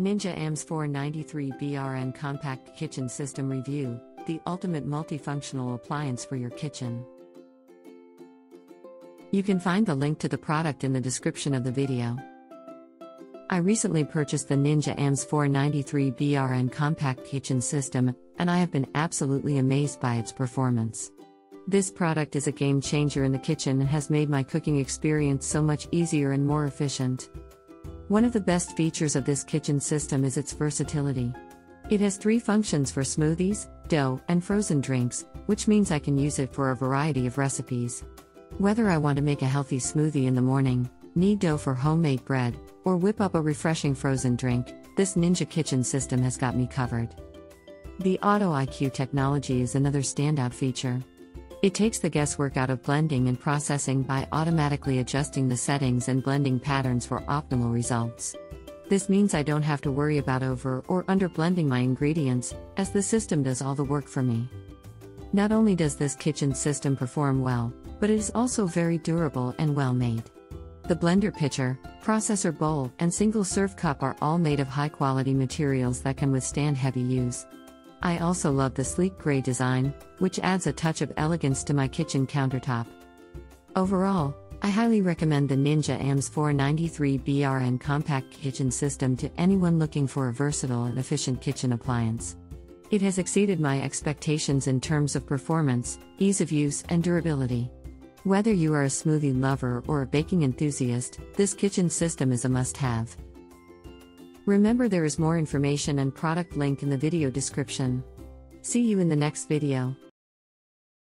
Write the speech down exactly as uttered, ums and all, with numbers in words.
Ninja A M Z four ninety-three B R N Compact Kitchen System Review, the ultimate multifunctional appliance for your kitchen. You can find the link to the product in the description of the video. I recently purchased the Ninja A M Z four ninety-three B R N Compact Kitchen System, and I have been absolutely amazed by its performance. This product is a game changer in the kitchen and has made my cooking experience so much easier and more efficient. One of the best features of this kitchen system is its versatility. It has three functions for smoothies, dough, and frozen drinks, which means I can use it for a variety of recipes. Whether I want to make a healthy smoothie in the morning, knead dough for homemade bread, or whip up a refreshing frozen drink, this Ninja kitchen system has got me covered. The Auto I Q technology is another standout feature. It takes the guesswork out of blending and processing by automatically adjusting the settings and blending patterns for optimal results. This means I don't have to worry about over or under blending my ingredients, as the system does all the work for me. Not only does this kitchen system perform well, but it is also very durable and well made. The blender pitcher, processor bowl, and single serve cup are all made of high-quality materials that can withstand heavy use. I also love the sleek gray design, which adds a touch of elegance to my kitchen countertop. Overall, I highly recommend the Ninja A M Z four ninety-three B R N Compact Kitchen System to anyone looking for a versatile and efficient kitchen appliance. It has exceeded my expectations in terms of performance, ease of use, and durability. Whether you are a smoothie lover or a baking enthusiast, this kitchen system is a must-have. Remember, there is more information and product link in the video description. See you in the next video.